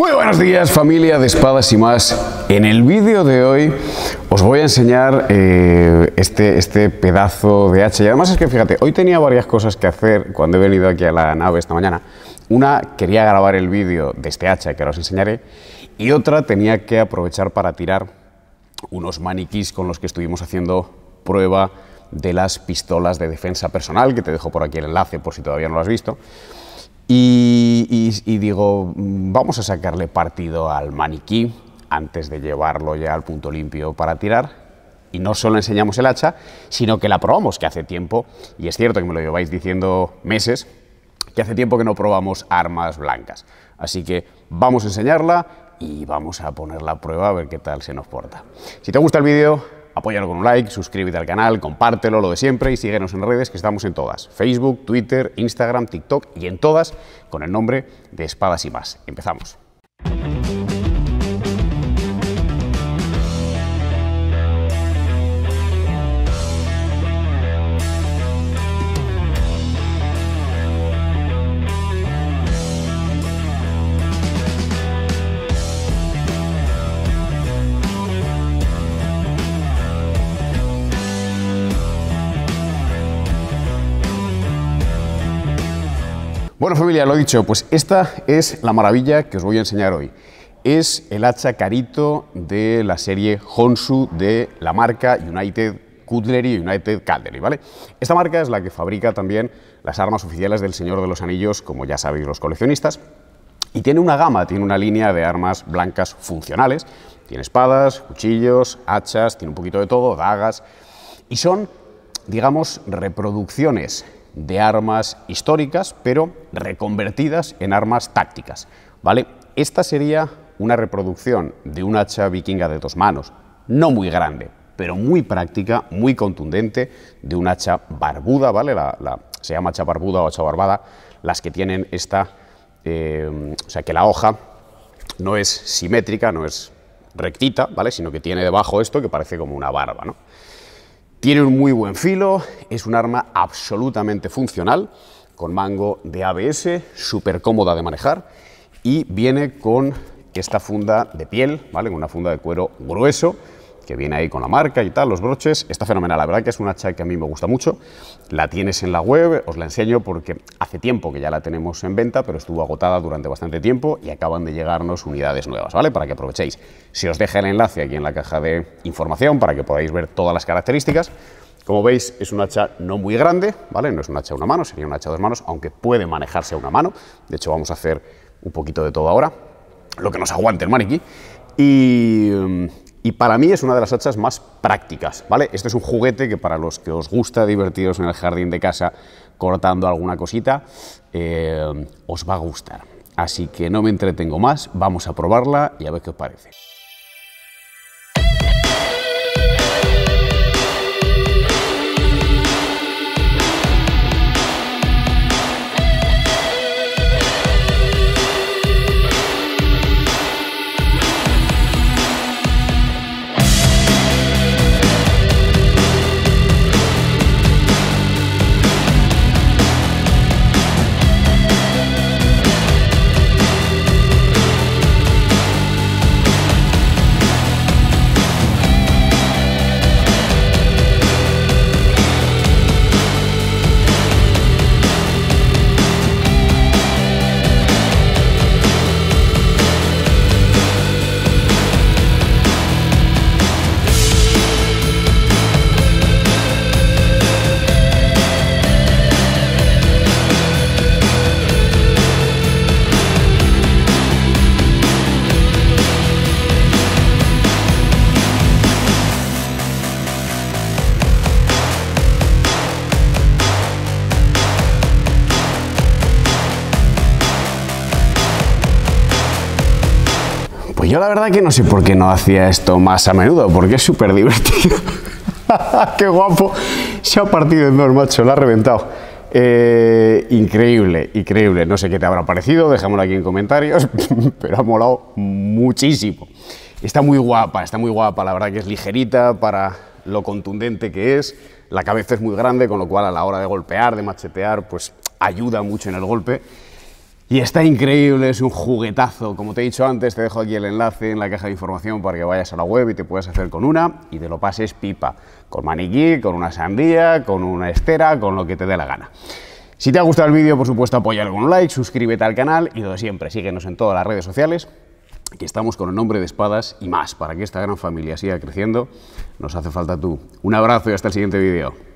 Muy buenos días, familia de Espadas y Más. En el vídeo de hoy os voy a enseñar este pedazo de hacha. Y además es que fíjate, hoy tenía varias cosas que hacer cuando he venido aquí a la nave esta mañana. Una, quería grabar el vídeo de este hacha que ahora os enseñaré, y otra, tenía que aprovechar para tirar unos maniquís con los que estuvimos haciendo prueba de las pistolas de defensa personal, que te dejo por aquí el enlace por si todavía no lo has visto. Y digo, vamos a sacarle partido al maniquí antes de llevarlo ya al punto limpio para tirar. Y no solo enseñamos el hacha, sino que la probamos, que hace tiempo, y es cierto que me lo lleváis diciendo meses, que hace tiempo que no probamos armas blancas. Así que vamos a enseñarla y vamos a ponerla a prueba a ver qué tal se nos porta. Si te gusta el vídeo, apóyalo con un like, suscríbete al canal, compártelo, lo de siempre, y síguenos en redes, que estamos en todas: Facebook, Twitter, Instagram, TikTok, y en todas con el nombre de Espadas y Más. Empezamos. Bueno, familia, lo dicho, pues esta es la maravilla que os voy a enseñar hoy. Es el hacha Karito de la serie Honshu de la marca United Cutlery, ¿vale? Esta marca es la que fabrica también las armas oficiales del Señor de los Anillos, como ya sabéis los coleccionistas, y tiene una gama, tiene una línea de armas blancas funcionales. Tiene espadas, cuchillos, hachas, tiene un poquito de todo, dagas, y son, digamos, reproducciones de armas históricas, pero reconvertidas en armas tácticas, ¿vale? Esta sería una reproducción de un hacha vikinga de dos manos, no muy grande, pero muy práctica, muy contundente, de un hacha barbuda, ¿vale? Se llama hacha barbuda o hacha barbada, las que tienen esta, o sea, que la hoja no es simétrica, no es rectita, ¿vale? Sino que tiene debajo esto que parece como una barba, ¿no? Tiene un muy buen filo, es un arma absolutamente funcional, con mango de ABS, súper cómoda de manejar, y viene con esta funda de piel, ¿vale? Con una funda de cuero grueso, que viene ahí con la marca y tal, los broches. Está fenomenal, la verdad que es una hacha que a mí me gusta mucho. La tienes en la web, os la enseño porque hace tiempo que ya la tenemos en venta, pero estuvo agotada durante bastante tiempo y acaban de llegarnos unidades nuevas, ¿vale? Para que aprovechéis. Se os deja el enlace aquí en la caja de información para que podáis ver todas las características. Como veis, es un hacha no muy grande, ¿vale? No es un hacha a una mano, sería un hacha a dos manos, aunque puede manejarse a una mano. De hecho, vamos a hacer un poquito de todo ahora, lo que nos aguante el maniquí. Y para mí es una de las hachas más prácticas, ¿vale? Este es un juguete que, para los que os gusta divertiros en el jardín de casa cortando alguna cosita, os va a gustar. Así que no me entretengo más, vamos a probarla y a ver qué os parece. Yo la verdad que no sé por qué no hacía esto más a menudo, porque es súper divertido. ¡Qué guapo! Se ha partido en dos, macho, lo ha reventado. Increíble, increíble. No sé qué te habrá parecido, déjamelo aquí en comentarios, pero ha molado muchísimo. Está muy guapa, la verdad que es ligerita para lo contundente que es. La cabeza es muy grande, con lo cual a la hora de golpear, de machetear, pues ayuda mucho en el golpe. Y está increíble, es un juguetazo. Como te he dicho antes, te dejo aquí el enlace en la caja de información para que vayas a la web y te puedas hacer con una y te lo pases pipa. Con maniquí, con una sandía, con una estera, con lo que te dé la gana. Si te ha gustado el vídeo, por supuesto, apóyalo con un like, suscríbete al canal y lo de siempre, síguenos en todas las redes sociales, que estamos con el nombre de Espadas y más. Para que esta gran familia siga creciendo, nos hace falta tú. Un abrazo y hasta el siguiente vídeo.